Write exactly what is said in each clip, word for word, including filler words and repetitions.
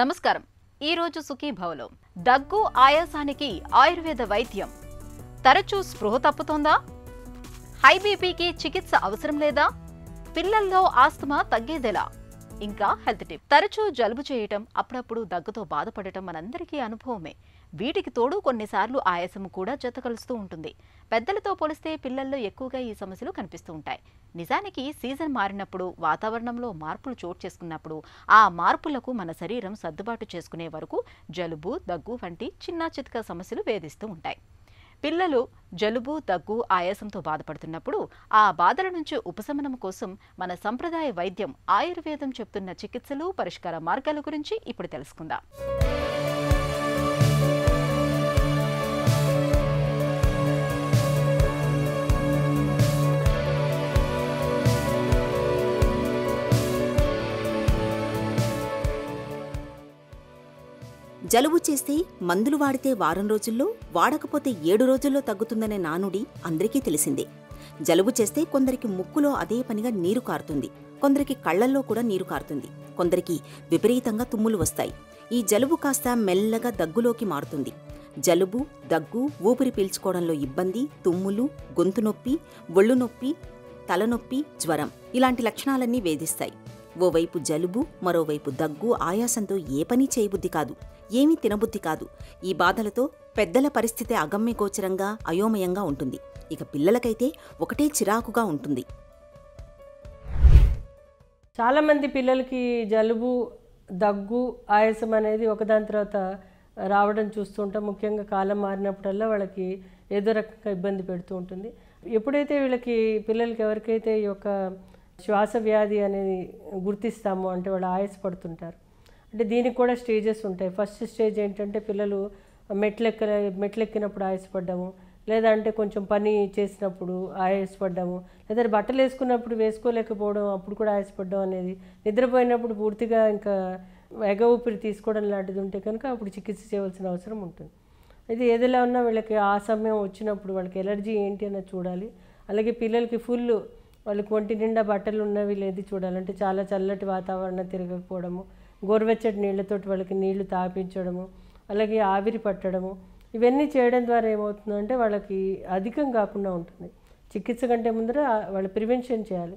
నమస్కారం. ఈ రోజు సుఖీభవలో దగ్గు ఆయాసానికి ఆయుర్వేద వైద్యం. తరచూ స్పృహ తప్పుతోందా? హై బీపీకి చికిత్స అవసరం లేదా? పిల్లల్లో ఆస్తమా తగ్గేదెలా? ఇంకా హెల్త్ టిప్. తరచూ జలుబు చేయటం, అప్పుడప్పుడు దగ్గుతో బాధపడటం మనందరికీ అనుభవమే. వీటికి తోడు కొన్నిసార్లు ఆయాసము కూడా జత కలుస్తూ ఉంటుంది. పెద్దలతో పోలిస్తే పిల్లల్లో ఎక్కువగా ఈ సమస్యలు కనిపిస్తూ ఉంటాయి. నిజానికి సీజన్ మారినప్పుడు, వాతావరణంలో మార్పులు చోటు చేసుకున్నప్పుడు, ఆ మార్పులకు మన శరీరం సర్దుబాటు చేసుకునే వరకు జలుబు, దగ్గు వంటి చిన్న చితక సమస్యలు వేధిస్తూ ఉంటాయి. పిల్లలు జలుబు, దగ్గు, ఆయాసంతో బాధపడుతున్నప్పుడు ఆ బాధల నుంచి ఉపశమనం కోసం మన సంప్రదాయ వైద్యం ఆయుర్వేదం చెప్తున్న చికిత్సలు, పరిష్కార మార్గాల గురించి ఇప్పుడు తెలుసుకుందాం. జలుబు చేస్తే మందులు వాడితే వారం రోజుల్లో, వాడకపోతే ఏడు రోజుల్లో తగ్గుతుందనే నానుడి అందరికీ తెలిసిందే. జలుబు చేస్తే కొందరికి ముక్కులో అదే పనిగా నీరు కారుతుంది, కొందరికి కళ్లల్లో కూడా నీరు కారుతుంది, కొందరికి విపరీతంగా తుమ్ములు వస్తాయి. ఈ జలుబు కాస్త మెల్లగా దగ్గులోకి మారుతుంది. జలుబు, దగ్గు, ఊపిరి పీల్చుకోవడంలో ఇబ్బంది, తుమ్ములు, గొంతు నొప్పి, ఒళ్ళు నొప్పి, తలనొప్పి, జ్వరం ఇలాంటి లక్షణాలన్నీ వేధిస్తాయి. ఓవైపు జలుబు, మరోవైపు దగ్గు, ఆయాసంతో ఏ పని చేయబుద్ధి కాదు, ఏమీ తినబుద్ధి కాదు. ఈ బాధలతో పెద్దల పరిస్థితి అగమ్యగోచరంగా, అయోమయంగా ఉంటుంది. ఇక పిల్లలకైతే ఒకటే చిరాకుగా ఉంటుంది. చాలామంది పిల్లలకి జలుబు, దగ్గు, ఆయాసం అనేది ఒకదాని తర్వాత రావడం చూస్తుంటాం. ముఖ్యంగా కాలం మారినప్పుడల్లా వాళ్ళకి ఏదో రకంగా ఇబ్బంది పెడుతూ ఉంటుంది. ఎప్పుడైతే వీళ్ళకి పిల్లలకి ఎవరికైతే ఈ యొక్క శ్వాస వ్యాధి అనేది గుర్తిస్తాము అంటే వాళ్ళు ఆయాసపడుతుంటారు. అంటే దీనికి కూడా స్టేజెస్ ఉంటాయి. ఫస్ట్ స్టేజ్ ఏంటంటే పిల్లలు మెట్లెక్క మెట్లెక్కినప్పుడు ఆయాసపడ్డాము, లేదంటే కొంచెం పని చేసినప్పుడు ఆయాసపడ్డాము, లేదా బట్టలు వేసుకున్నప్పుడు వేసుకోలేకపోవడం అప్పుడు కూడా ఆయాసపడ్డం అనేది, నిద్రపోయినప్పుడు పూర్తిగా ఇంకా ఎగ ఊపిరి తీసుకోవడం లాంటిది ఉంటే కనుక అప్పుడు చికిత్స చేయవలసిన అవసరం ఉంటుంది. అయితే ఏదైనా ఉన్నా వీళ్ళకి ఆ సమయం వచ్చినప్పుడు వాళ్ళకి ఎలర్జీ ఏంటి అన్నది చూడాలి. అలాగే పిల్లలకి ఫుల్ వాళ్ళకి ఒంటి నిండా బట్టలు ఉన్నవి లేదు చూడాలంటే చాలా చల్లటి వాతావరణం తిరగకపోవడము, గోరువెచ్చటి నీళ్లతోటి వాళ్ళకి నీళ్లు తాపించడము, అలాగే ఆవిరి పట్టడము, ఇవన్నీ చేయడం ద్వారా ఏమవుతుందంటే వాళ్ళకి అధికం కాకుండా ఉంటుంది. చికిత్స కంటే ముందర వాళ్ళు ప్రివెన్షన్ చేయాలి.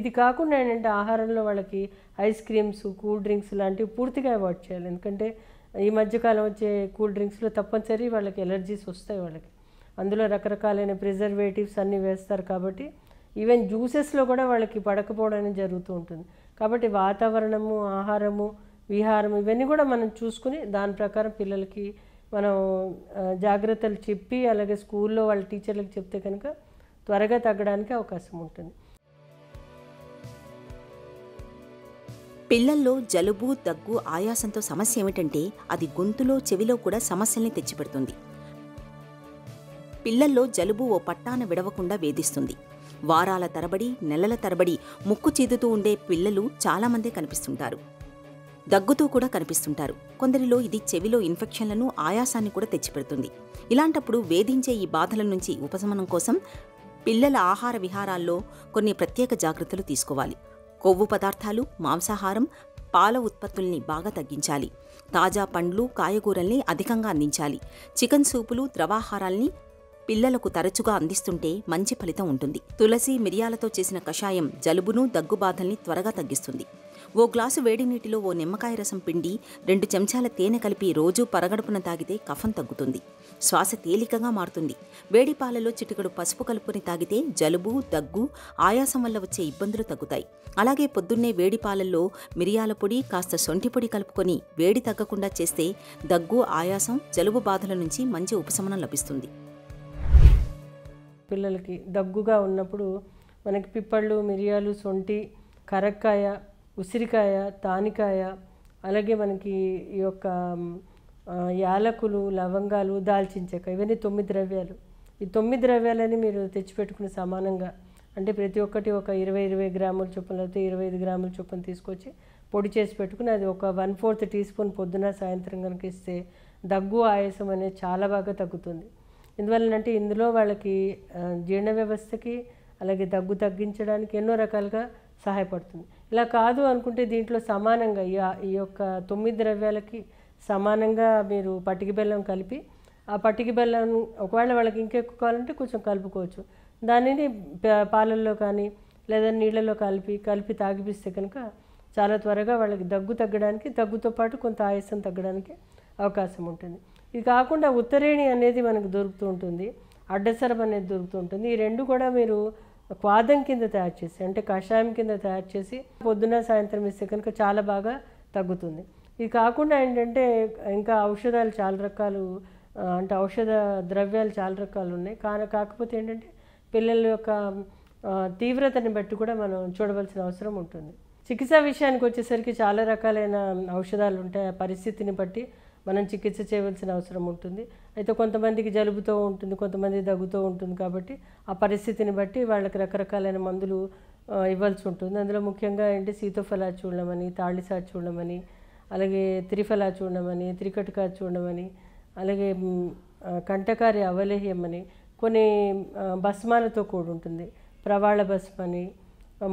ఇది కాకుండా ఏంటంటే ఆహారంలో వాళ్ళకి ఐస్ క్రీమ్స్, కూల్ డ్రింక్స్ లాంటివి పూర్తిగా అవాయిడ్ చేయాలి. ఎందుకంటే ఈ మధ్యకాలం వచ్చే కూల్ డ్రింక్స్లో తప్పనిసరి వాళ్ళకి ఎలర్జీస్ వస్తాయి. వాళ్ళకి అందులో రకరకాలైన ప్రిజర్వేటివ్స్ అన్నీ వేస్తారు కాబట్టి ఈవెన్ జ్యూసెస్లో కూడా వాళ్ళకి పడకపోవడం అనేది జరుగుతూ ఉంటుంది. కాబట్టి వాతావరణము, ఆహారము, విహారం ఇవన్నీ కూడా మనం చూసుకుని దాని ప్రకారం పిల్లలకి మనం జాగ్రత్తలు చెప్పి, అలాగే స్కూల్లో వాళ్ళ టీచర్లకు చెప్తే కనుక త్వరగా తగ్గడానికి అవకాశం ఉంటుంది. పిల్లల్లో జలుబు, దగ్గు, ఆయాసంతో సమస్య ఏమిటంటే అది గొంతులో, చెవిలో కూడా సమస్యల్ని తెచ్చిపెడుతుంది. పిల్లల్లో జలుబు ఓ పట్టాన విడవకుండా వేధిస్తుంది. వారాల తరబడి, నెలల తరబడి ముక్కు చీదుతూ ఉండే పిల్లలు చాలామందే కనిపిస్తుంటారు. దగ్గుతూ కూడా కనిపిస్తుంటారు. కొందరిలో ఇది చెవిలో ఇన్ఫెక్షన్లను, ఆయాసాన్ని కూడా తెచ్చిపెడుతుంది. ఇలాంటప్పుడు వేధించే ఈ బాధల నుంచి ఉపశమనం కోసం పిల్లల ఆహార విహారాల్లో కొన్ని ప్రత్యేక జాగ్రత్తలు తీసుకోవాలి. కొవ్వు పదార్థాలు, మాంసాహారం, పాల ఉత్పత్తుల్ని బాగా తగ్గించాలి. తాజా పండ్లు, కాయగూరల్ని అధికంగా అందించాలి. చికెన్ సూపులు, ద్రవాహారాల్ని పిల్లలకు తరచుగా అందిస్తుంటే మంచి ఫలితం ఉంటుంది. తులసి, మిరియాలతో చేసిన కషాయం జలుబును, దగ్గు బాధల్ని త్వరగా తగ్గిస్తుంది. ఓ గ్లాసు వేడి నీటిలో ఓ నిమ్మకాయ రసం పిండి రెండు చెంచాల తేనె కలిపి రోజూ పరగడుపున తాగితే కఫం తగ్గుతుంది, శ్వాస తేలికగా మారుతుంది. వేడి పాలలో చిటికడు పసుపు కలుపుని తాగితే జలుబు, దగ్గు, ఆయాసం వల్ల వచ్చే ఇబ్బందులు తగ్గుతాయి. అలాగే పొద్దున్నే వేడి పాలల్లో మిరియాల పొడి, కాస్త సొంటి పొడి కలుపుకొని వేడి తగ్గకుండా చేస్తే దగ్గు, ఆయాసం, జలుబు బాధల నుంచి మంచి ఉపశమనం లభిస్తుంది. పిల్లలకి దగ్గుగా ఉన్నప్పుడు మనకి పిప్పళ్ళు, మిరియాలు, సొంటి, కరక్కాయ, ఉసిరికాయ, తానికాయ, అలాగే మనకి ఈ యొక్క యాలకులు, లవంగాలు, దాల్చిన చెక్క ఇవన్నీ తొమ్మిది ద్రవ్యాలు. ఈ తొమ్మిది ద్రవ్యాలని మీరు తెచ్చిపెట్టుకుని సమానంగా, అంటే ప్రతి ఒక్కటి ఒక ఇరవై ఇరవై గ్రాముల చొప్పున, లేకపోతే ఇరవై ఐదు గ్రాముల చొప్పున తీసుకొచ్చి పొడి చేసి పెట్టుకుని అది ఒక వన్ ఫోర్త్ టీ స్పూన్ పొద్దున, సాయంత్రం కనుక ఇస్తే దగ్గు, ఆయాసం అనేది చాలా బాగా తగ్గుతుంది. ఎందువల్లంటే ఇందులో వాళ్ళకి జీర్ణ వ్యవస్థకి, అలాగే దగ్గు తగ్గించడానికి ఎన్నో రకాలుగా సహాయపడుతుంది. ఇలా కాదు అనుకుంటే దీంట్లో సమానంగా ఈ యొక్క తొమ్మిది ద్రవ్యాలకి సమానంగా మీరు పటికి బెల్లం కలిపి ఆ పటికి బెల్లం ఒకవేళ వాళ్ళకి ఇంకెక్కువ కావాలంటే కొంచెం కలుపుకోవచ్చు దానిని పాలల్లో కానీ లేదా నీళ్ళలో కలిపి కలిపి తాగిపిస్తే కనుక చాలా త్వరగా వాళ్ళకి దగ్గు తగ్గడానికి దగ్గుతో పాటు కొంత ఆయాసం తగ్గడానికి అవకాశం ఉంటుంది ఇది కాకుండా ఉత్తరేణి అనేది మనకు దొరుకుతూ ఉంటుంది అడ్డసరం అనేది దొరుకుతూ ఉంటుంది ఈ రెండు కూడా మీరు క్వాదం కింద తయారు చేసి అంటే కషాయం కింద తయారు చేసి పొద్దున సాయంత్రం ఇస్తే కనుక చాలా బాగా తగ్గుతుంది ఇది కాకుండా ఏంటంటే ఇంకా ఔషధాలు చాలా రకాలు అంటే ఔషధ ద్రవ్యాలు చాలా రకాలు ఉన్నాయి కానీ కాకపోతే ఏంటంటే పిల్లల యొక్క తీవ్రతని బట్టి కూడా మనం చూడవలసిన అవసరం ఉంటుంది చికిత్స విషయానికి వచ్చేసరికి చాలా రకాలైన ఔషధాలు ఉంటాయి పరిస్థితిని బట్టి మనం చికిత్స చేయవలసిన అవసరం ఉంటుంది అయితే కొంతమందికి జలుబుతో ఉంటుంది కొంతమంది దగ్గుతో ఉంటుంది కాబట్టి ఆ పరిస్థితిని బట్టి వాళ్ళకి రకరకాలైన మందులు ఇవ్వాల్సి ఉంటుంది అందులో ముఖ్యంగా ఏంటి సీతోఫలా చూర్ణం అని తాళిసార చూర్ణం అని అలాగే త్రిఫలా చూర్ణం అని త్రికటకా చూర్ణం అని అలాగే కంఠకారి అవలేహ్యం అని కొన్ని భస్మాలతో కూడి ఉంటుంది ప్రవాళ భస్మ అని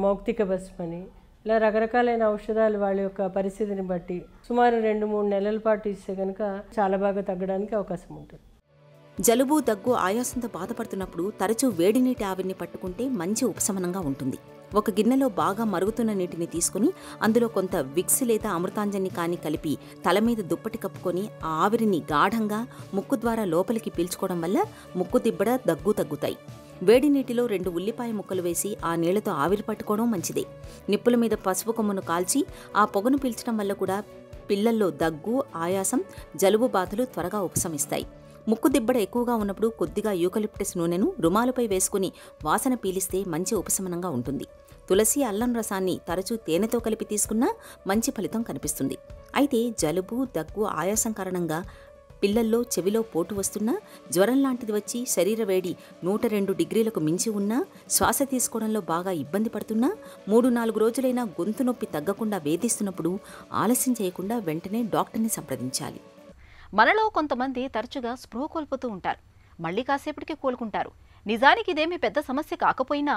మౌక్తిక భస్మ అని ఇలా రకరకాలైన ఔషధాలు వాళ్ళ యొక్క పరిస్థితిని బట్టి సుమారు రెండు మూడు నెలల పాటు ఇస్తే కనుక చాలా బాగా తగ్గడానికి అవకాశం ఉంటుంది జలుబు దగ్గు ఆయాసంతో బాధపడుతున్నప్పుడు తరచూ వేడి నీటి ఆవిరిని పట్టుకుంటే మంచి ఉపశమనంగా ఉంటుంది ఒక గిన్నెలో బాగా మరుగుతున్న నీటిని తీసుకుని అందులో కొంత విక్స్ లేదా అమృతాంజని కానీ కలిపి తల మీద దుప్పటి కప్పుకొని ఆ ఆవిరిని గాఢంగా ముక్కు ద్వారా లోపలికి పీల్చుకోవడం వల్ల ముక్కు దిబ్బడ దగ్గు తగ్గుతాయి వేడి నీటిలో రెండు ఉల్లిపాయ ముక్కలు వేసి ఆ నీళ్లతో ఆవిరి పట్టుకోవడం మంచిదే నిప్పుల మీద పసుపు కొమ్మును కాల్చి ఆ పొగను పీల్చడం వల్ల కూడా పిల్లల్లో దగ్గు ఆయాసం జలుబు బాధలు త్వరగా ఉపశమిస్తాయి ముక్కు దిబ్బడ ఎక్కువగా ఉన్నప్పుడు కొద్దిగా యూకలిప్టస్ నూనెను రుమాలుపై వేసుకుని వాసన పీలిస్తే మంచి ఉపశమనంగా ఉంటుంది తులసి అల్లం రసాన్ని తరచూ తేనెతో కలిపి తీసుకున్నా మంచి ఫలితం కనిపిస్తుంది అయితే జలుబు దగ్గు ఆయాసం కారణంగా పిల్లల్లో చెవిలో పోటు వస్తున్నా జ్వరం లాంటిది వచ్చి శరీర వేడి నూట రెండు డిగ్రీలకు మించి ఉన్నా శ్వాస తీసుకోవడంలో బాగా ఇబ్బంది పడుతున్నా మూడు నాలుగు రోజులైనా గొంతు నొప్పి తగ్గకుండా వేధిస్తున్నప్పుడు ఆలస్యం చేయకుండా వెంటనే డాక్టర్ని సంప్రదించాలి మనలో కొంతమంది తరచుగా స్పృహ కోల్పోతూ ఉంటారు మళ్ళీ కాసేపటికి కోలుకుంటారు నిజానికి ఇదేమీ పెద్ద సమస్య కాకపోయినా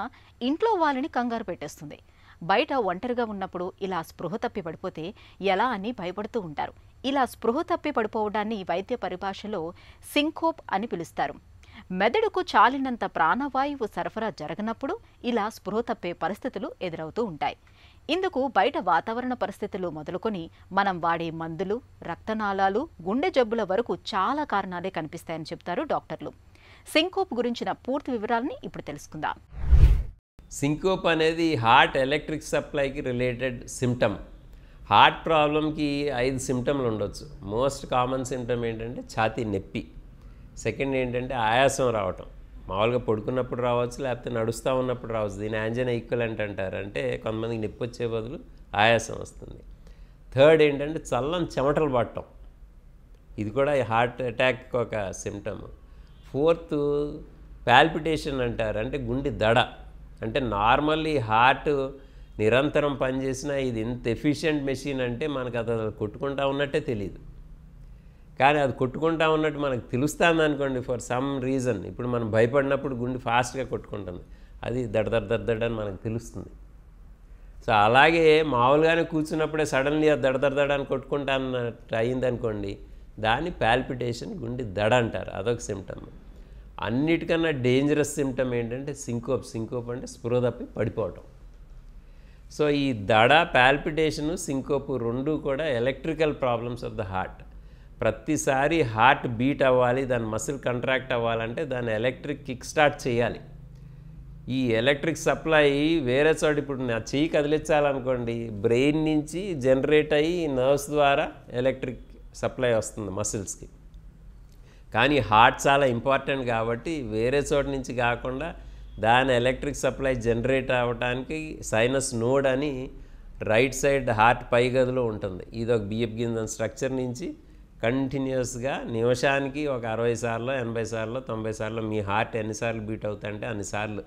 ఇంట్లో వాళ్ళని కంగారు పెట్టేస్తుంది బయట ఒంటరిగా ఉన్నప్పుడు ఇలా స్పృహ తప్పి పడిపోతే ఎలా అని భయపడుతూ ఉంటారు ఇలా స్పృహ తప్పి పడిపోవడాన్ని వైద్య పరిభాషలో సింకోప్ అని పిలుస్తారు మెదడుకు చాలినంత ప్రాణవాయువు సరఫరా జరగనప్పుడు ఇలా స్పృహ తప్పే పరిస్థితులు ఎదురవుతూ ఉంటాయి ఇందుకు బయట వాతావరణ పరిస్థితులు మొదలుకొని మనం వాడే మందులు రక్తనాళాలు గుండె జబ్బుల వరకు చాలా కారణాలే కనిపిస్తాయని చెప్తారు డాక్టర్లు సింకోప్ గురించిన పూర్తి వివరాలని ఇప్పుడు తెలుసుకుందాం సింకోప్ అనేది హార్ట్ ఎలక్ట్రిక్ సప్లైకి రిలేటెడ్ సిమ్టమ్ హార్ట్ ప్రాబ్లంకి ఐదు సిమ్టమ్లు ఉండొచ్చు మోస్ట్ కామన్ సిమ్టమ్ ఏంటంటే ఛాతీ నొప్పి సెకండ్ ఏంటంటే ఆయాసం రావటం మామూలుగా పడుకున్నప్పుడు రావచ్చు లేకపోతే నడుస్తూ ఉన్నప్పుడు రావచ్చు దీని యాంజైనా ఈక్వలెంట్ అంటారు అంటే కొంతమందికి నొప్పి వచ్చే బదులు ఆయాసం వస్తుంది థర్డ్ ఏంటంటే చల్లని చెమటలు పట్టడం ఇది కూడా హార్ట్ అటాక్ ఒక సిమ్టమ్ ఫోర్త్ పాల్పిటేషన్ అంటారు అంటే గుండె దడ అంటే నార్మల్లీ హార్ట్ నిరంతరం పనిచేసినా ఇది ఇంత ఎఫిషియంట్ మెషిన్ అంటే మనకు అది కొట్టుకుంటా ఉన్నట్టే తెలియదు కానీ అది కొట్టుకుంటా ఉన్నట్టు మనకు తెలుస్తుంది అనుకోండి ఫర్ సమ్ రీజన్ ఇప్పుడు మనం భయపడినప్పుడు గుండె ఫాస్ట్గా కొట్టుకుంటుంది అది దడ దడ దడ దడ అని మనకు తెలుస్తుంది సో అలాగే మామూలుగానే కూర్చున్నప్పుడే సడన్లీ అది దడ దడ దడ అని కొట్టుకుంటా అన్నట్టు అయిందనుకోండి దాన్ని పాల్పిటేషన్ గుండె దడ అంటారు అదొక సిమ్టమ్ అన్నిటికన్నా డేంజరస్ సిమ్టమ్ ఏంటంటే సింకోప్ సింకోప్ అంటే స్పృహ తప్పి పడిపోవటం సో ఈ దడ పాల్పిటేషను సింకోపు రెండు కూడా electrical problems of the heart ప్రతిసారి హార్ట్ బీట్ అవ్వాలి దాని మసిల్ కంట్రాక్ట్ అవ్వాలంటే దాన్ని ఎలక్ట్రిక్ కిక్ స్టార్ట్ చేయాలి ఈ ఎలక్ట్రిక్ సప్లై వేరే చోట ఇప్పుడు నా చెయ్యి కదిలించాలనుకోండి బ్రెయిన్ నుంచి జనరేట్ అయ్యి నర్వ్స్ ద్వారా ఎలక్ట్రిక్ సప్లై వస్తుంది మసిల్స్కి కానీ హార్ట్ చాలా ఇంపార్టెంట్ కాబట్టి వేరే చోట నుంచి కాకుండా దాని ఎలక్ట్రిక్ సప్లై జనరేట్ అవ్వడానికి సైనస్ నోడ్ అని రైట్ సైడ్ హార్ట్ పై గదిలో ఉంటుంది ఇది ఒక బియ్యపు గింజ స్ట్రక్చర్ నుంచి కంటిన్యూస్గా నిమిషానికి ఒక అరవై సార్లు ఎనభై సార్లు తొంభై సార్లు మీ హార్ట్ ఎన్నిసార్లు బీట్ అవుతుందంటే అన్నిసార్లు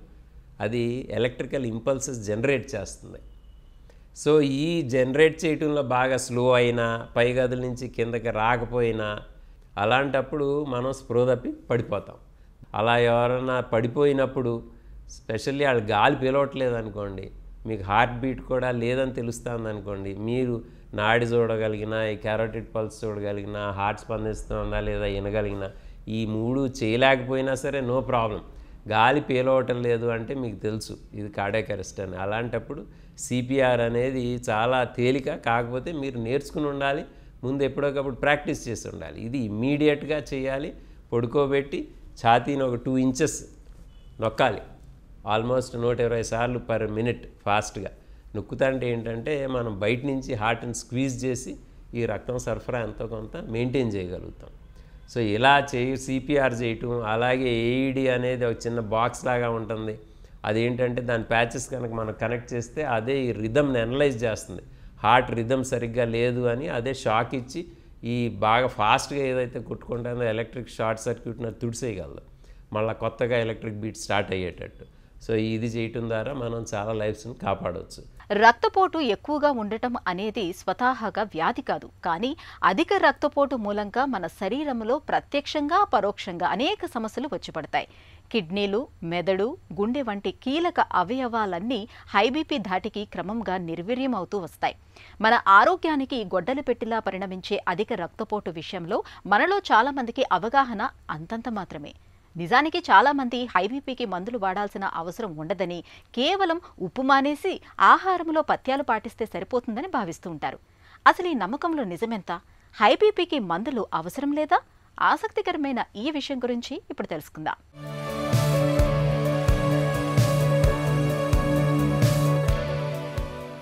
అది ఎలక్ట్రికల్ ఇంపల్సెస్ జనరేట్ చేస్తుంది సో ఈ జనరేట్ చేయటంలో బాగా స్లో అయినా పై గదుల నుంచి కిందకి రాకపోయినా అలాంటప్పుడు మనం స్పృహ తప్పి పడిపోతాం అలా ఎవరైనా పడిపోయినప్పుడు స్పెషల్లీ వాళ్ళు గాలి పీలవట్లేదు అనుకోండి మీకు హార్ట్ బీట్ కూడా లేదని తెలుస్తుంది అనుకోండి, మీరు నాడి చూడగలిగినా, ఈ క్యారోటిడ్ పల్స్ చూడగలిగినా, హార్ట్ స్పందిస్తుందా లేదా వినగలిగినా, ఈ మూడు చేయలేకపోయినా సరే నో ప్రాబ్లం. గాలి పేలవటం లేదు అంటే మీకు తెలుసు ఇది కార్డియాక్ అరెస్ట్ అని. అలాంటప్పుడు సిపిఆర్ అనేది చాలా తేలిక, కాకపోతే మీరు నేర్చుకుని ఉండాలి, ముందు ఎప్పుడోకప్పుడు ప్రాక్టీస్ చేసి ఉండాలి. ఇది ఇమ్మీడియట్గా చేయాలి, పడుకోబెట్టి ఛాతీని ఒక టూ ఇంచెస్ నొక్కాలి, ఆల్మోస్ట్ నూట ఇరవై సార్లు పర్ మినిట్ ఫాస్ట్గా. నొక్కుతంటే ఏంటంటే మనం బయట నుంచి హార్ట్ని స్క్వీజ్ చేసి ఈ రక్తం సరఫరా ఎంతో కొంత మెయింటైన్ చేయగలుగుతాం. సో ఇలా చేయ సిపిఆర్ చేయటం. అలాగే ఏఈడి అనేది ఒక చిన్న బాక్స్ లాగా ఉంటుంది, అదేంటంటే దాని ప్యాచెస్ కనుక మనం కనెక్ట్ చేస్తే అదే ఈ రిథమ్ని అనలైజ్ చేస్తుంది. హార్ట్ రిథమ్ సరిగ్గా లేదు అని అదే షాక్ ఇచ్చి ఈ బాగా ఫాస్ట్గా ఏదైతే కొట్టుకుంటుందో ఎలక్ట్రిక్ షార్ట్ సర్క్యూట్ని తుడిసేయగలదు, మళ్ళీ కొత్తగా ఎలక్ట్రిక్ బీట్ స్టార్ట్ అయ్యేటట్టు. సో ఇది చేయటం ద్వారా మనం చాలా లైఫ్స్ని కాపాడవచ్చు. రక్తపోటు ఎక్కువగా ఉండటం అనేది స్వతహాగా వ్యాధి కాదు, కానీ అధిక రక్తపోటు మూలంగా మన శరీరంలో ప్రత్యక్షంగా పరోక్షంగా అనేక సమస్యలు వచ్చి పడతాయి. కిడ్నీలు, మెదడు, గుండె వంటి కీలక అవయవాలన్నీ హైబీపీ ధాటికి క్రమంగా నిర్వీర్యం అవుతూ వస్తాయి. మన ఆరోగ్యానికి గొడ్డలి పెట్టిలా పరిణమించే అధిక రక్తపోటు విషయంలో మనలో చాలా మందికి అవగాహన అంతంత మాత్రమే. నిజానికి చాలామంది హైబీపీకి మందులు వాడాల్సిన అవసరం ఉండదని, కేవలం ఉప్పు మానేసి ఆహారంలో పథ్యాలు పాటిస్తే సరిపోతుందని భావిస్తూ ఉంటారు. అసలు ఈ నమ్మకంలో నిజమెంత? హైబీపీకి మందులు అవసరం లేదా? ఆసక్తికరమైన ఈ విషయం గురించి ఇప్పుడు తెలుసుకుందాం.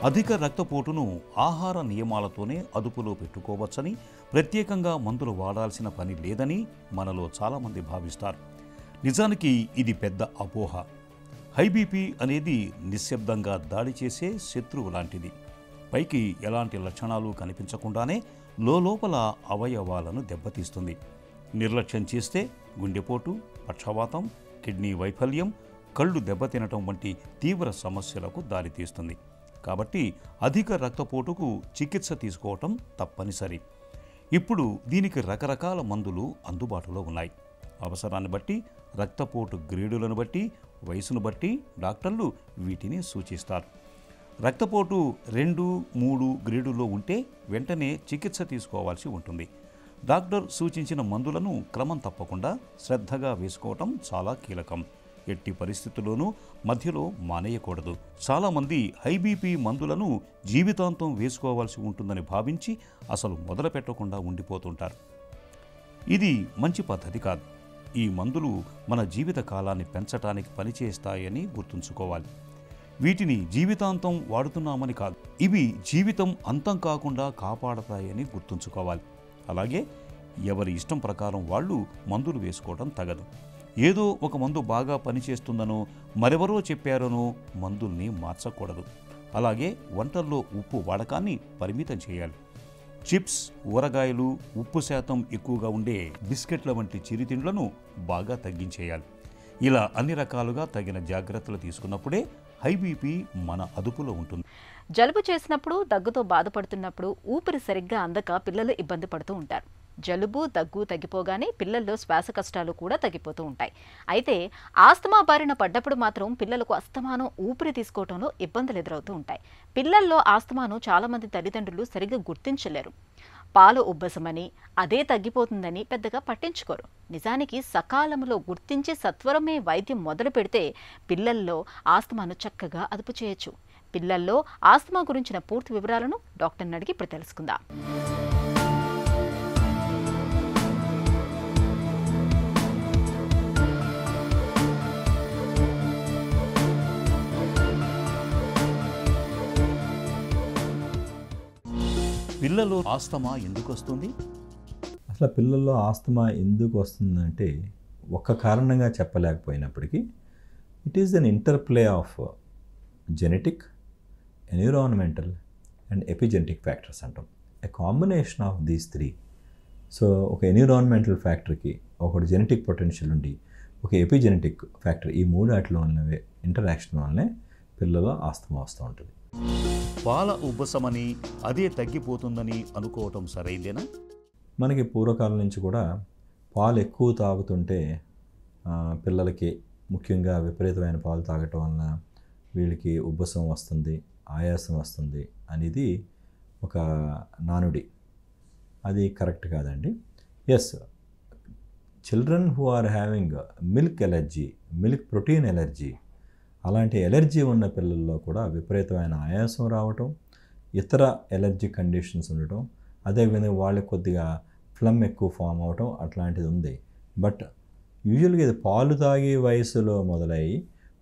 అధిక రక్తపోటును ఆహార నియమాలతోనే అదుపులో పెట్టుకోవచ్చని, ప్రత్యేకంగా మందులు వాడాల్సిన పని లేదని మనలో చాలామంది భావిస్తారు. నిజానికి ఇది పెద్ద అపోహ. హైబీపీ అనేది నిశ్శబ్దంగా దాడి చేసే శత్రువు లాంటిది. పైకి ఎలాంటి లక్షణాలు కనిపించకుండానే లోపల అవయవాలను దెబ్బతీస్తుంది. నిర్లక్ష్యం చేస్తే గుండెపోటు, పక్షవాతం, కిడ్నీ వైఫల్యం, కళ్ళు దెబ్బతినటం వంటి తీవ్ర సమస్యలకు దారితీస్తుంది. కాబట్టి అధిక రక్తపోటుకు చికిత్స తీసుకోవటం తప్పనిసరి. ఇప్పుడు దీనికి రకరకాల మందులు అందుబాటులో ఉన్నాయి. అవసరాన్ని బట్టి, రక్తపోటు గ్రేడులను బట్టి, వయసును బట్టి డాక్టర్లు వీటిని సూచిస్తారు. రక్తపోటు రెండు మూడు గ్రేడుల్లో ఉంటే వెంటనే చికిత్స తీసుకోవాల్సి ఉంటుంది. డాక్టర్ సూచించిన మందులను క్రమం తప్పకుండా శ్రద్ధగా వేసుకోవటం చాలా కీలకం. ఎట్టి పరిస్థితుల్లోనూ మధ్యలో మానేయకూడదు. చాలామంది హైబీపీ మందులను జీవితాంతం వేసుకోవాల్సి ఉంటుందని భావించి అసలు మొదలు పెట్టకుండా ఉండిపోతుంటారు. ఇది మంచి పద్ధతి కాదు. ఈ మందులు మన జీవిత కాలాన్ని పెంచటానికి పనిచేస్తాయని గుర్తుంచుకోవాలి. వీటిని జీవితాంతం వాడుతున్నామని కాదు, ఇవి జీవితం అంతం కాకుండా కాపాడతాయని గుర్తుంచుకోవాలి. అలాగే ఎవరి ఇష్టం ప్రకారం వాళ్ళు మందులు వేసుకోవడం తగదు. ఏదో ఒక మందు బాగా పనిచేస్తుందనో మరెవరో చెప్పారనో మందుల్ని మార్చకూడదు. అలాగే వంటల్లో ఉప్పు వాడకాన్ని పరిమితం చేయాలి. చిప్స్, ఊరగాయలు, ఉప్పు శాతం ఎక్కువగా ఉండే బిస్కెట్ల వంటి చిరుతిండ్లను బాగా తగ్గించేయాలి. ఇలా అన్ని రకాలుగా తగిన జాగ్రత్తలు తీసుకున్నప్పుడే హైబీపీ మన అదుపులో ఉంటుంది. జలుబు చేసినప్పుడు, దగ్గుతో బాధపడుతున్నప్పుడు, ఊపిరి సరిగ్గా అందక పిల్లలు ఇబ్బంది పడుతూ ఉంటారు. జలుబు, దగ్గు తగ్గిపోగానే పిల్లల్లో శ్వాస కష్టాలు కూడా తగ్గిపోతూ ఉంటాయి. అయితే ఆస్తమా బారిన పడ్డప్పుడు మాత్రం పిల్లలకు అస్తమానం, ఊపిరి తీసుకోవడంలో ఇబ్బందులు ఎదురవుతూ ఉంటాయి. పిల్లల్లో ఆస్తమాను చాలామంది తల్లిదండ్రులు సరిగ్గా గుర్తించలేరు. పాలు ఉబ్బసమని, అదే తగ్గిపోతుందని పెద్దగా పట్టించుకోరు. నిజానికి సకాలంలో గుర్తించి సత్వరమే వైద్యం మొదలు పెడితే పిల్లల్లో ఆస్తమాను చక్కగా అదుపు చేయొచ్చు. పిల్లల్లో ఆస్తమా గురించిన పూర్తి వివరాలను డాక్టర్ని అడిగి ఇప్పుడు తెలుసుకుందాం. పిల్లల్లో ఆస్తమా ఎందుకు వస్తుంది? అసలు పిల్లల్లో ఆస్తమా ఎందుకు వస్తుందంటే ఒక్క కారణంగా చెప్పలేకపోయినప్పటికీ it is an interplay of genetic, environmental and epigenetic factors అంటాం. A combination of these three. So ఒక ఎన్విరాన్మెంటల్ ఫ్యాక్టర్కి, ఒకటి జెనెటిక్ పొటెన్షియల్ ఉండి, ఒక ఎపిజెనెటిక్ ఫ్యాక్టర్, ఈ మూడు వాటిలో వల్లనే, ఇంటరాక్షన్ వల్లనే పిల్లల్లో ఆస్తమా వస్తూ ఉంటుంది. పాల ఉబ్బసమని, అదే తగ్గిపోతుందని అనుకోవటం సరైందేనా? మనకి పూర్వకాలం నుంచి కూడా పాలు ఎక్కువ తాగుతుంటే పిల్లలకి, ముఖ్యంగా విపరీతమైన పాలు తాగటం వలన వీళ్ళకి ఉబ్బసం వస్తుంది, ఆయాసం వస్తుంది అనేది ఒక నానుడి. అది కరెక్ట్ కాదండి. Yes, children who are having milk allergy, milk protein allergy, అలాంటి ఎలర్జీ ఉన్న పిల్లల్లో కూడా విపరీతమైన ఆయాసం రావటం, ఇతర ఎలర్జీ కండిషన్స్ ఉండటం, అదేవిధంగా వాళ్ళకి కొద్దిగా ఫ్లమ్ ఎక్కువ ఫామ్ అవటం అట్లాంటిది ఉంది. బట్ యూజువల్గా ఇది పాలు తాగే వయసులో మొదలయ్యి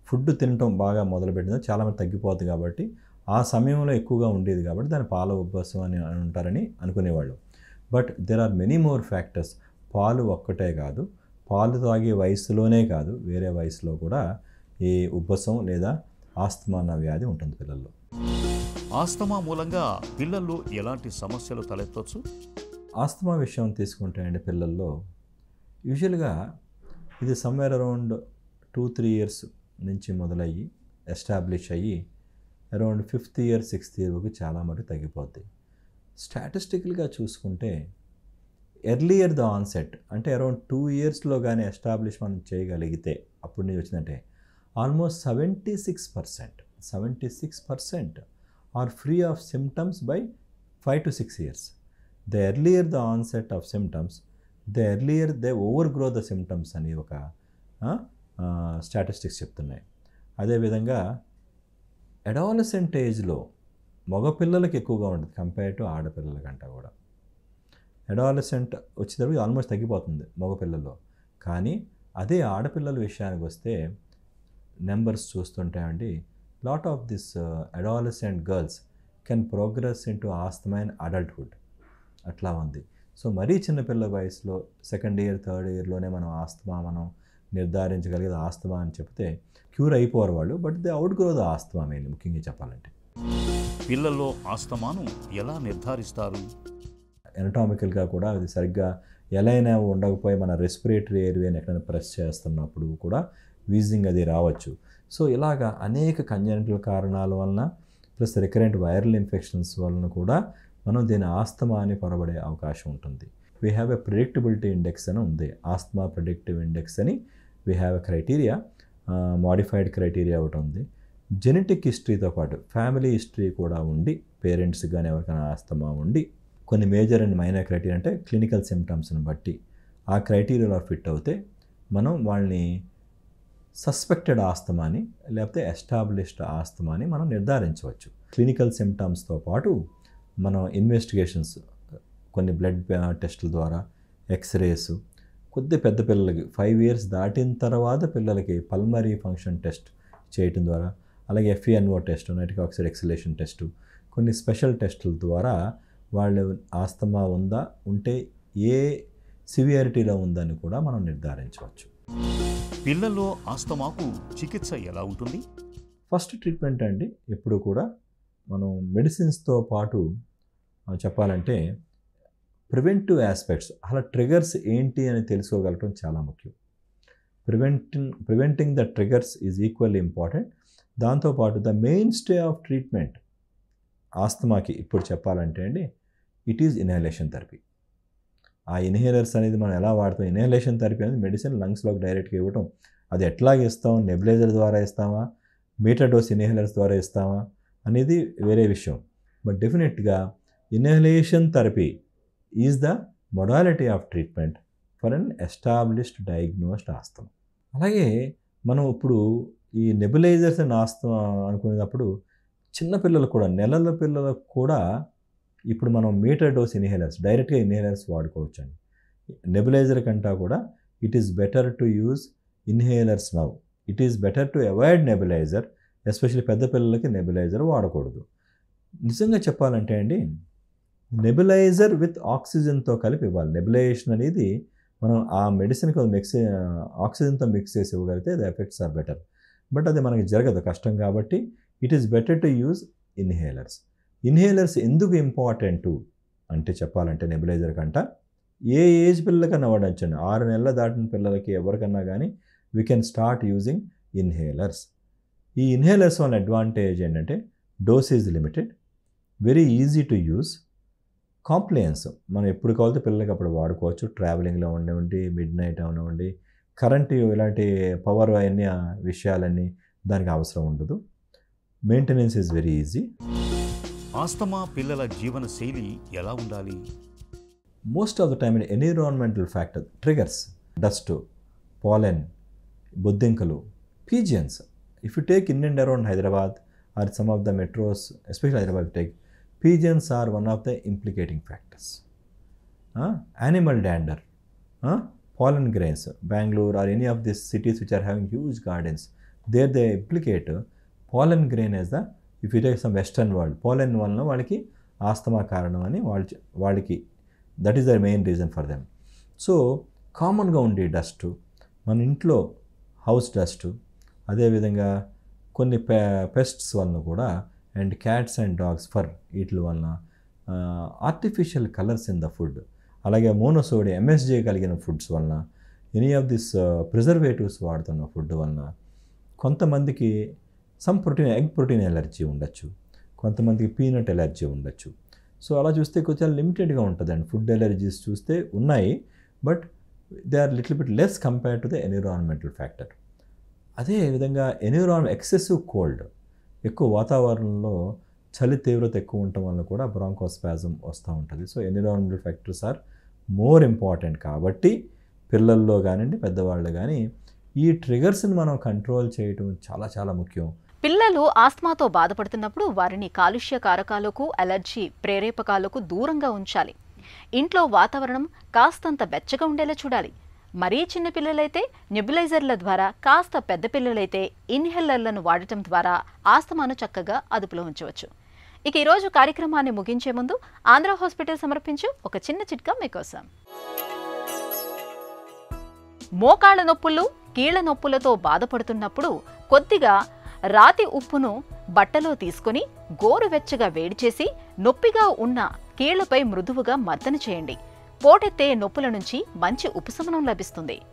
ఫుడ్ తినటం బాగా మొదలుపెట్టిందో చాలామంది తగ్గిపోతుంది కాబట్టి ఆ సమయంలో ఎక్కువగా ఉండేది కాబట్టి దాని పాల ఉబ్బసం అని ఉంటారని అనుకునేవాళ్ళు. But there are many more factors. పాలు ఒక్కటే కాదు, పాలు తాగే వయసులోనే కాదు వేరే వయసులో కూడా ఈ ఉబ్బసం లేదా ఆస్తమా అన్న వ్యాధి ఉంటుంది పిల్లల్లో. ఆస్తమా మూలంగా పిల్లల్లో ఎలాంటి సమస్యలు తలెత్తవచ్చు? ఆస్తమా విషయం తీసుకుంటాయండి, పిల్లల్లో యూజువల్గా ఇది somewhere around two three years నుంచి మొదలయ్యి ఎస్టాబ్లిష్ అయ్యి around fifth year sixth year వరకు చాలా మటుకు తగ్గిపోద్ది. స్టాటిస్టికల్గా చూసుకుంటే ఎర్లియర్ ద ఆన్సెట్ అంటే అరౌండ్ టూ ఇయర్స్లో కానీ ఎస్టాబ్లిష్ మనం చేయగలిగితే అప్పుడు నుంచి వచ్చిందంటే almost seventy six percent seventy six percent are free of symptoms by five to six years. The earlier the onset of symptoms, the earlier they over grow the symptoms అని ఒక statistics చెప్తున్నాయి. అదేవిధంగా adolescent ఏజ్లో మగపిల్లలకి ఎక్కువగా ఉంటుంది compare to ఆడపిల్లల కంటే కూడా. అడాలసెంట్ వచ్చేటప్పుడు ఆల్మోస్ట్ తగ్గిపోతుంది మగపిల్లల్లో, కానీ అదే ఆడపిల్లల విషయానికి వస్తే నెంబర్స్ చూస్తుంటామండి. Lot of this adolescent girls can progress into asthma in adulthood అట్లా ఉంది. సో మరీ చిన్నపిల్ల వయసులో సెకండ్ ఇయర్ థర్డ్ ఇయర్లోనే మనం ఆస్తమా మనం నిర్ధారించగలిగేది ఆస్తమా అని చెప్తే క్యూర్ అయిపోరు వాళ్ళు, but they outgrow the asthma. Main ముఖ్యంగా చెప్పాలంటే పిల్లల్లో ఆస్తమాను ఎలా నిర్ధారిస్తారు? ఎనటామికల్గా కూడా అది సరిగ్గా ఎలా అయినా ఉండకపోయి మన రెస్పిరేటరీ ఏర్వేని ఎక్కడైనా ప్రెస్ చేస్తున్నప్పుడు కూడా వీజింగ్ అది రావచ్చు. సో ఇలాగా అనేక కంజెనిటల్ కారణాల వలన ప్లస్ రికరెంట్ వైరల్ ఇన్ఫెక్షన్స్ వలన కూడా మనం దీని ఆస్తమా అని పొరబడే అవకాశం ఉంటుంది. We have a predictability index అని ఉంది, ఆస్తమా ప్రిడిక్టివ్ ఇండెక్స్ అని. We have a criteria, modified criteria ఒకటి ఉంది. జెనెటిక్ హిస్టరీతో పాటు ఫ్యామిలీ హిస్టరీ కూడా ఉండి పేరెంట్స్ కానీ ఎవరికైనా ఆస్తమా ఉండి కొన్ని మేజర్ అండ్ మైనర్ క్రైటీరియా అంటే క్లినికల్ సిమ్టమ్స్ని బట్టి ఆ క్రైటీరియాలో ఫిట్ అవుతే మనం వాళ్ళని సస్పెక్టెడ్ ఆస్తమాని లేకపోతే ఎస్టాబ్లిష్డ్ ఆస్తమాని మనం నిర్ధారించవచ్చు. క్లినికల్ సిమ్టమ్స్తో పాటు మనం ఇన్వెస్టిగేషన్స్ కొన్ని బ్లడ్ టెస్టుల ద్వారా, ఎక్స్రేస్, కొద్ది పెద్ద పిల్లలకి ఫైవ్ ఇయర్స్ దాటిన తర్వాత పిల్లలకి పల్మరీ ఫంక్షన్ టెస్ట్ చేయటం ద్వారా, అలాగే FENO test, nitric oxide exhalation test, కొన్ని స్పెషల్ టెస్టుల ద్వారా వాళ్ళు ఆస్తమా ఉందా, ఉంటే ఏ సివియారిటీలో ఉందని కూడా మనం నిర్ధారించవచ్చు. పిల్లల్లో ఆస్తమాకు చికిత్స ఎలా ఉంటుంది? ఫస్ట్ ట్రీట్మెంట్ అండి ఎప్పుడు కూడా మనం మెడిసిన్స్తో పాటు చెప్పాలంటే ప్రివెంటివ్ ఆస్పెక్ట్స్, అలా ట్రిగర్స్ ఏంటి అని తెలుసుకోగలటం చాలా ముఖ్యం. Preventing preventing the triggers is equally important. దాంతోపాటు the mainstay of treatment ఆస్తమాకి ఇప్పుడు చెప్పాలంటే అండి ఇట్ ఈజ్ ఇన్హేలేషన్ థెరపీ. ఆ ఇన్హేలర్స్ అనేది మనం ఎలా వాడతాం, ఇన్హేలేషన్ థెరపీ అనేది మెడిసిన్ లంగ్స్లోకి డైరెక్ట్గా ఇవ్వటం. అది ఎట్లాగ ఇస్తాం, నెబులైజర్ ద్వారా ఇస్తామా, మీటర్ డోస్ ఇన్హేలర్స్ ద్వారా ఇస్తామా అనేది వేరే విషయం. బట్ డెఫినెట్గా inhalation therapy is the modality of treatment for an established diagnosed asthma. అలాగే మనం ఇప్పుడు ఈ నెబులైజర్స్ అండ్ ఆస్తమా అనుకునేటప్పుడు చిన్నపిల్లలు కూడా, నెలల పిల్లలకు కూడా ఇప్పుడు మనం మీటర్ డోస్ ఇన్హేలర్స్ డైరెక్ట్గా ఇన్హేలర్స్ వాడుకోవచ్చు అండి. నెబులైజర్ కంటా కూడా it is better to use inhalers now. It is better to avoid nebuliser, especially పెద్ద పిల్లలకి నెబులైజర్ వాడకూడదు. నిజంగా చెప్పాలంటే అండి నెబులైజర్ విత్ ఆక్సిజన్తో కలిపి ఇవ్వాలి. నెబులైజేషన్ అనేది మనం ఆ మెడిసిన్కి మిక్స్ ఆక్సిజన్తో మిక్స్ చేసి ఇవ్వగలిగితే the effects are better. But అది మనకి జరగదు, కష్టం కాబట్టి it is better to use inhalers. Inhalers ఎందుకు ఇంపార్టెంటు అంటే చెప్పాలంటే నెబులైజర్ కంట ఏ ఏజ్ పిల్లలకన్నా వాడచ్చండి, ఆరు నెలల దాటిన పిల్లలకి ఎవరికన్నా కానీ we can start using inhalers. ఈ ఇన్హేలర్స్ వల్ల అడ్వాంటేజ్ ఏంటంటే dose is limited, very easy to use, compliance మనం ఎప్పుడు కావాలితే పిల్లలకి అప్పుడు వాడుకోవచ్చు. ట్రావెలింగ్లో ఉండివ్వండి, మిడ్ నైట్ అవనివ్వండి, కరెంటు ఇలాంటి పవర్ అన్ని విషయాలన్నీ దానికి అవసరం ఉండదు. Maintenance is very easy. Asthma Pillala Jeevana Shaili Ela Undali? Most of the time, environmental factors, triggers, dust, pollen, boddinkalu, pigeons. If you take in and around Hyderabad or some of the metros, especially Hyderabad, take, pigeons are one of the implicating factors. Huh? Animal dander, huh? Pollen grains, Bangalore or any of these cities which are having huge gardens, there they implicate pollen grain as the, if you take some western world, pollen valna valiki asthma karanamani valiki, that is the main reason for them. So, common ga undi dust, మన ఇంట్లో house dust, అదేవిధంగా కొన్ని పె pests వలన కూడా and cats and dogs for వీటి వలన artificial colours in the food, అలాగే మోనోసోడియం ఎంఎస్జే కలిగిన ఫుడ్స్ వలన, ఎనీ ఆఫ్ దిస్ ప్రిజర్వేటివ్స్ వాడుతున్న ఫుడ్ వలన కొంతమందికి some protein egg protein allergy ఉండొచ్చు, కొంతమందికి పీనట్ ఎలర్జీ ఉండొచ్చు. సో అలా చూస్తే కొంచెం లిమిటెడ్గా ఉంటుందండి. ఫుడ్ ఎలర్జీస్ చూస్తే ఉన్నాయి, but they are little bit less compared to the environmental factor. అదే విధంగా ఎన్విరాన్మెంట్ ఎక్సెసివ్ కోల్డ్, ఎక్కువ వాతావరణంలో చలి తీవ్రత ఎక్కువ ఉండటం వల్ల కూడా బ్రాంకోస్పాజం వస్తూ ఉంటుంది. So environmental factors are more important. కాబట్టి పిల్లల్లో కానివ్వండి, పెద్దవాళ్ళు కానీ ఈ ట్రిగర్స్ని మనం కంట్రోల్ చేయటం చాలా చాలా ముఖ్యం. పిల్లలు ఆస్మాతో బాధపడుతున్నప్పుడు వారిని కాలుష్య కారకాలకు, అలర్జీ ప్రేరేపకాలకు దూరంగా ఉంచాలి. ఇంట్లో వాతావరణం కాస్తంత వెచ్చగా ఉండేలా చూడాలి. మరీ చిన్న పిల్లలైతే నెబ్యులైజర్ల ద్వారా, కాస్త పెద్ద పిల్లలైతే ఇన్హేలర్లను వాడటం ద్వారా ఆస్తమాను చక్కగా అదుపులో ఉంచవచ్చు. ఇక ఈరోజు కార్యక్రమాన్ని ముగించే ముందు ఆంధ్ర హాస్పిటల్ సమర్పించు ఒక చిన్న చిట్కా మీకోసం. మోకాళ్ళ నొప్పులు, కీళ్ల నొప్పులతో బాధపడుతున్నప్పుడు కొద్దిగా రాతి ఉప్పును బట్టలో తీసుకుని గోరువెచ్చగా వేడి చేసి నొప్పిగా ఉన్న కీళ్లపై మృదువుగా మర్దన చేయండి. పోటెత్తే నొప్పుల నుంచి మంచి ఉపశమనం లభిస్తుంది.